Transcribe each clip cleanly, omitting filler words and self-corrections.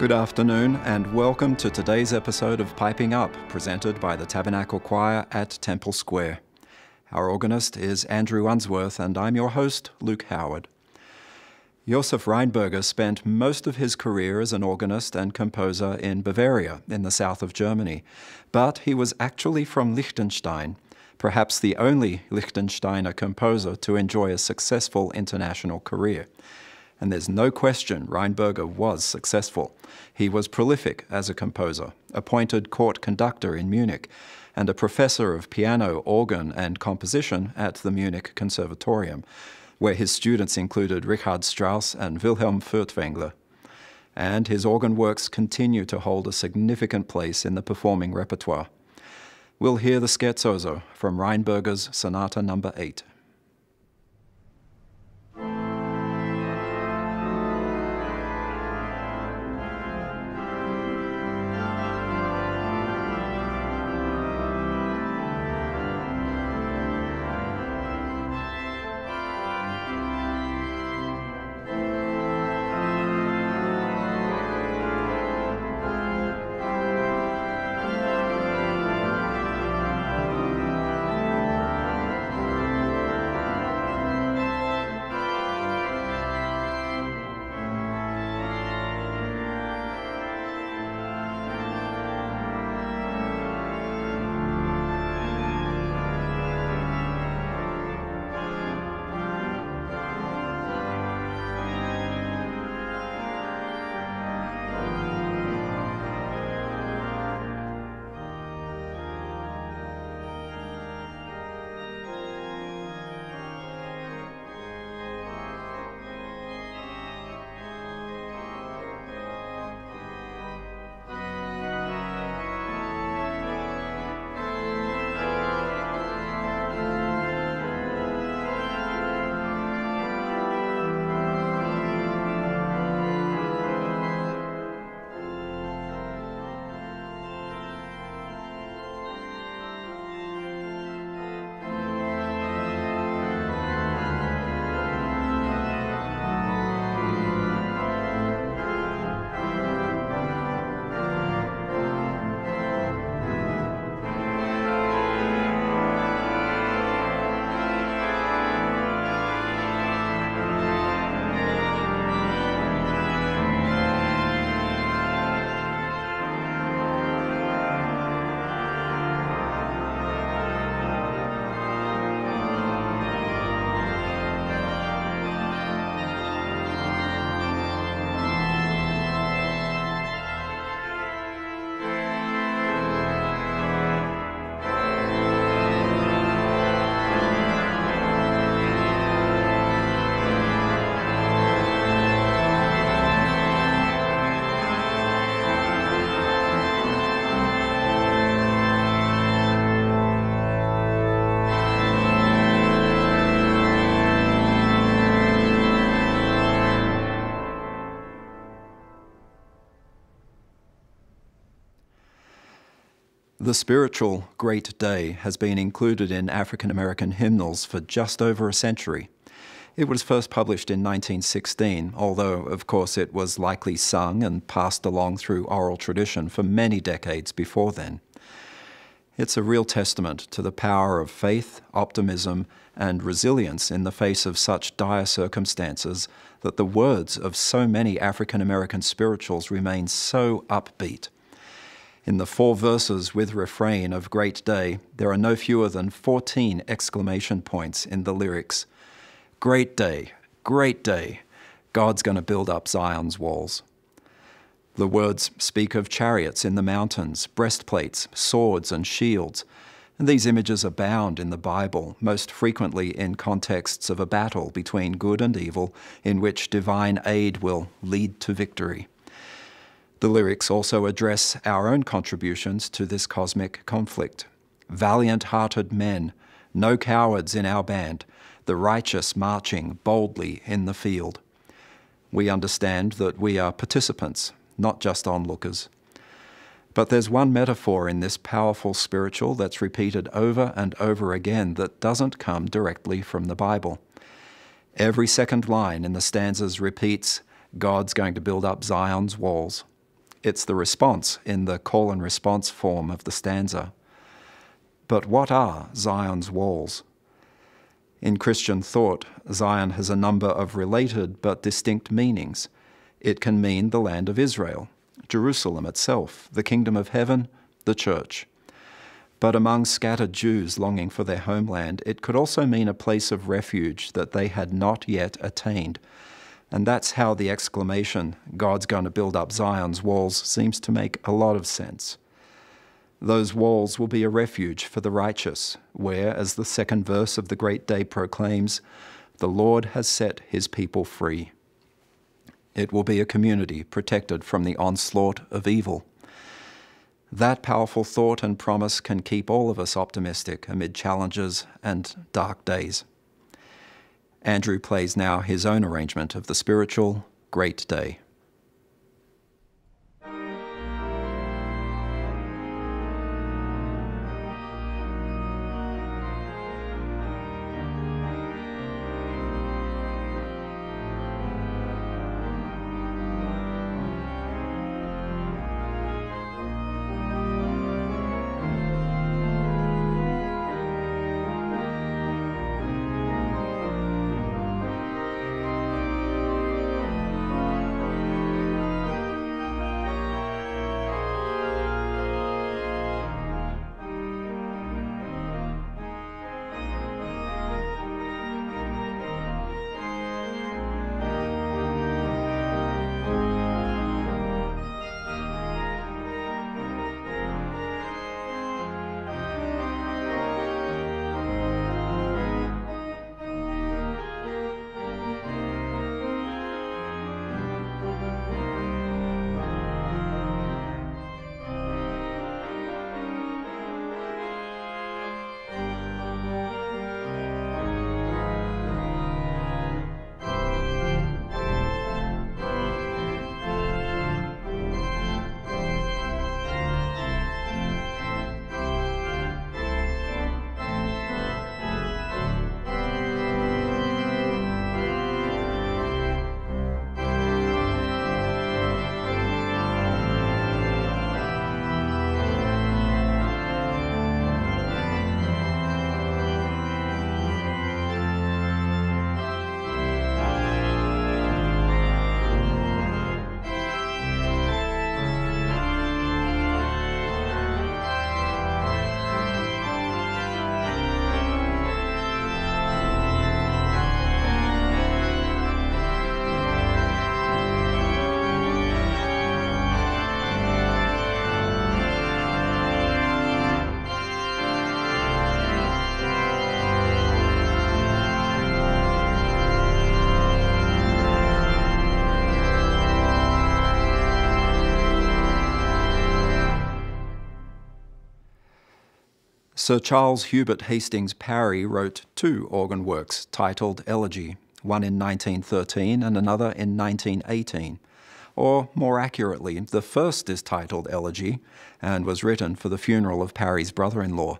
Good afternoon and welcome to today's episode of Piping Up, presented by the Tabernacle Choir at Temple Square. Our organist is Andrew Unsworth and I'm your host, Luke Howard. Josef Rheinberger spent most of his career as an organist and composer in Bavaria, in the south of Germany, but he was actually from Liechtenstein, perhaps the only Liechtensteiner composer to enjoy a successful international career. And there's no question Rheinberger was successful. He was prolific as a composer, appointed court conductor in Munich, and a professor of piano, organ, and composition at the Munich Conservatorium, where his students included Richard Strauss and Wilhelm Furtwängler. And his organ works continue to hold a significant place in the performing repertoire. We'll hear the Scherzoso from Rheinberger's Sonata No. 8. The spiritual Great Day has been included in African American hymnals for just over a century. It was first published in 1916, although, of course, it was likely sung and passed along through oral tradition for many decades before then. It's a real testament to the power of faith, optimism, and resilience in the face of such dire circumstances that the words of so many African American spirituals remain so upbeat. In the four verses with refrain of Great Day, there are no fewer than 14 exclamation points in the lyrics. Great day, great day, God's going to build up Zion's walls. The words speak of chariots in the mountains, breastplates, swords and shields, and these images abound in the Bible, most frequently in contexts of a battle between good and evil, in which divine aid will lead to victory. The lyrics also address our own contributions to this cosmic conflict. Valiant-hearted men, no cowards in our band, the righteous marching boldly in the field. We understand that we are participants, not just onlookers. But there's one metaphor in this powerful spiritual that's repeated over and over again that doesn't come directly from the Bible. Every second line in the stanzas repeats, God's going to build up Zion's walls. It's the response in the call and response form of the stanza. But what are Zion's walls? In Christian thought, Zion has a number of related but distinct meanings. It can mean the land of Israel, Jerusalem itself, the kingdom of heaven, the church. But among scattered Jews longing for their homeland, it could also mean a place of refuge that they had not yet attained. And that's how the exclamation, "God's going to build up Zion's walls," seems to make a lot of sense. Those walls will be a refuge for the righteous, where, as the second verse of the Great Day proclaims, the Lord has set his people free. It will be a community protected from the onslaught of evil. That powerful thought and promise can keep all of us optimistic amid challenges and dark days. Andrew plays now his own arrangement of the spiritual Great Day. Sir Charles Hubert Hastings Parry wrote two organ works titled Elegie, one in 1913 and another in 1918. Or, more accurately, the first is titled Elegie and was written for the funeral of Parry's brother-in-law.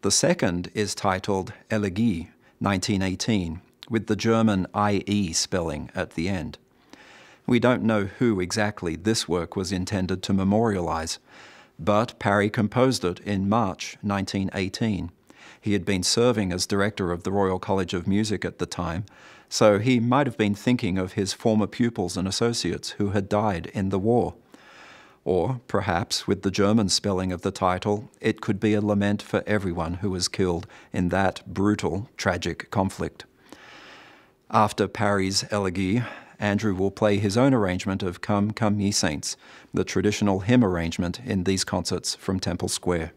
The second is titled Elegie, 1918, with the German IE spelling at the end. We don't know who exactly this work was intended to memorialize, but Parry composed it in March 1918. He had been serving as director of the Royal College of Music at the time, so he might have been thinking of his former pupils and associates who had died in the war. Or, perhaps, with the German spelling of the title, it could be a lament for everyone who was killed in that brutal, tragic conflict. After Parry's Elegie, Andrew will play his own arrangement of Come, Come, Ye Saints, the traditional hymn arrangement in these concerts from Temple Square.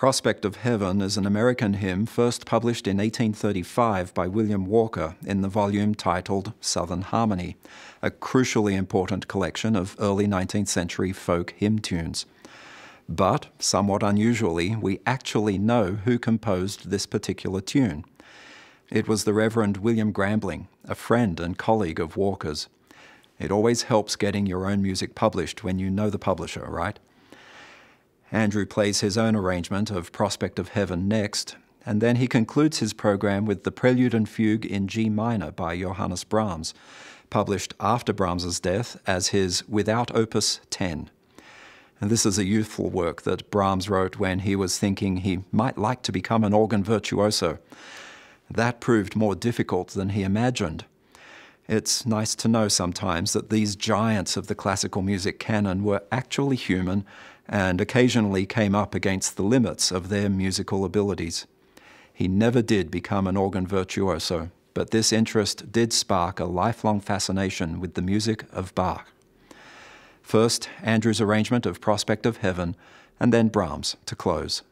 Prospect of Heaven is an American hymn first published in 1835 by William Walker in the volume titled Southern Harmony, a crucially important collection of early 19th century folk hymn tunes. But, somewhat unusually, we actually know who composed this particular tune. It was the Reverend William Grambling, a friend and colleague of Walker's. It always helps getting your own music published when you know the publisher, right? Andrew plays his own arrangement of Prospect of Heaven next, and then he concludes his program with the Prelude and Fugue in G minor by Johannes Brahms, published after Brahms's death as his Without Opus 10. And this is a youthful work that Brahms wrote when he was thinking he might like to become an organ virtuoso. That proved more difficult than he imagined. It's nice to know sometimes that these giants of the classical music canon were actually human and occasionally came up against the limits of their musical abilities. He never did become an organ virtuoso, but this interest did spark a lifelong fascination with the music of Bach. First, Andrew's arrangement of Prospect of Heaven, and then Brahms to close.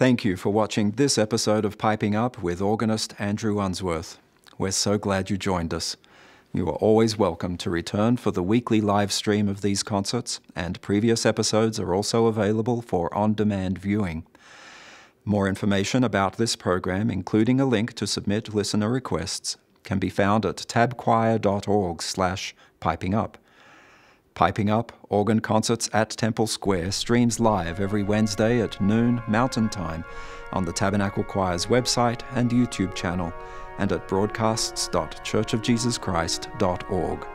Thank you for watching this episode of Piping Up with organist Andrew Unsworth. We're so glad you joined us. You are always welcome to return for the weekly live stream of these concerts, and previous episodes are also available for on-demand viewing. More information about this program, including a link to submit listener requests, can be found at tabchoir.org/pipingup. Piping Up, Organ Concerts at Temple Square, streams live every Wednesday at noon Mountain Time on the Tabernacle Choir's website and YouTube channel, and at broadcasts.churchofjesuschrist.org.